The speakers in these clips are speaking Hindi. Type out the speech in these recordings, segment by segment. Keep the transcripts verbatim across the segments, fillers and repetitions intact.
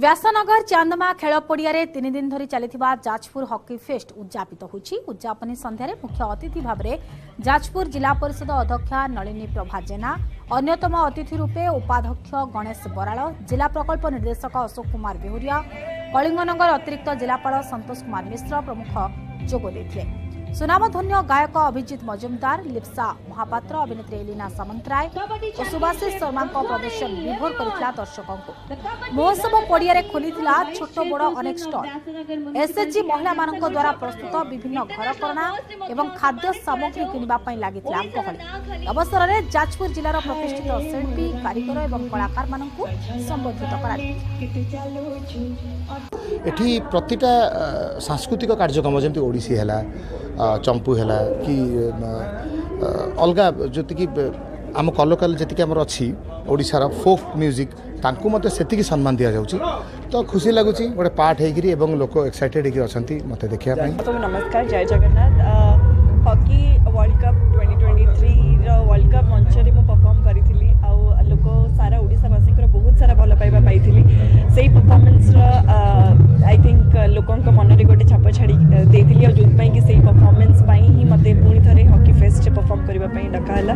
व्यासनगर चांदमा खेल पड़िया रे तीन दिन धरी चलिथिबा जाजपुर हॉकी फेस्ट उद्यापित होछि। उद्यापन संध्यारे मुख्य अतिथि भाव में जाजपुर जिला परिषद अध्यक्षा नलिनी प्रभा जेना, अन्यतम अतिथि रूपे उपाध्यक्ष गणेश बराल, जिला प्रकल्प निर्देशक अशोक कुमार बेहुरिया, कलिंगनगर अतिरिक्त जिलापाल संतोष कुमार मिश्र प्रमुख जोग देथिले। सुनामधन्य गायक अभिजीत मजूमदार, लिप्सा महापात्रा, अभिनेत्री एलिना सामंतराय और सुभाषिष शर्मा प्रदर्शन विभोर करथिला दर्शकों को। महोत्सव पड़िया रे खोलिथिला छोट बड़ अनेक स्टॉल। एसएचजी महिला मानक द्वारा प्रस्तुत विभिन्न घरकरणा एवं खाद्य सामग्री किनिबा पई लागिथिला गहली। अवसर में जाजपुर जिलार प्रतिष्ठित शिल्पी, कारीगर और कलाकार मानकु संबोधित कराइथिला। एठी प्रतिटा सांस्कृतिक कार्यक्रम जेमति ओडिसी हैला, चंपू है कि अलग जी आम कलोकाल जी आम अच्छी ओडिशार फोक म्यूजिक तांकू से सम्मान दि जाऊँगी तो खुशी लगुच गोटे पार्ट हो लोक एक्साइटेड हो मत देखा। नमस्कार, जय Jagannath. Hockey world cup twenty twenty three world cup मंच में परफॉर्म करी लोक सारा ओडिशावासी बहुत सारा भल पाइबा पाई से परफॉर्मेंस आई थिंक लोक मन में गोटे छाप छाड़ी जो परफॉर्मेंस ही मत पुणी थे हॉकी फेस्ट परफॉर्म करने डकाला।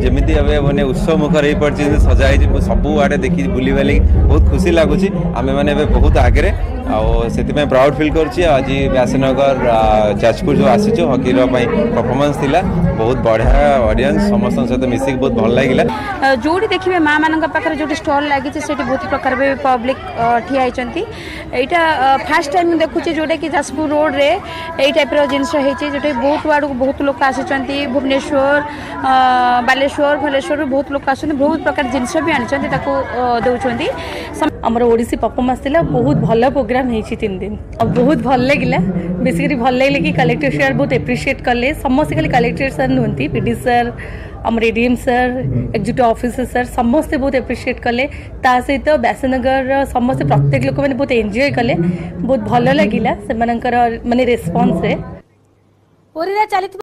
जमी हमें मैंने उत्सव मुखर हो पड़ी सजा हो सबुआड़े देखी बुली बाली बहुत खुशी लगुच। आम मैंने बहुत आगे आउपाई प्राउड फिल कर। आज व्यासनगर जाजपुर जो आसी हॉकी परफॉर्मेंस थी बहुत बढ़िया, ऑडियंस समस्त सहित मिसिक बहुत भल लगे। जोड़ी देखिए माँ मान पाखे जो स्टल लगी बहुत प्रकार पब्लिक ठिया होती। यहाँ फास्ट टाइम देखुचे जोटा कि जाजपुर रोड रे यही टाइप जिनस जोटा बहुत आड़ बहुत लोग आसुँच, भुवनेश्वर बालेश्वर भलेश्वर बहुत लोग आस बहुत प्रकार जिनस भी आनी आमर ओडिसी परफॉर्मेंस थी बहुत भल प्रोग्राम होती तीन दिन बहुत भल लगे। बेसिकली भल लगे कि कलेक्टर सर बहुत एप्रिशिएट कले समस्ते खाली कलेक्टर सर नुहति पीडी सर आम ADM sir executive officer sir समस्ते बहुत एप्रिशिएट कले। ता सहित व्यासनगर समस्ते प्रत्येक लोक मैंने बहुत एंजॉय कले बहुत भल लगे से मानकर माने रेस्पॉन्स रे।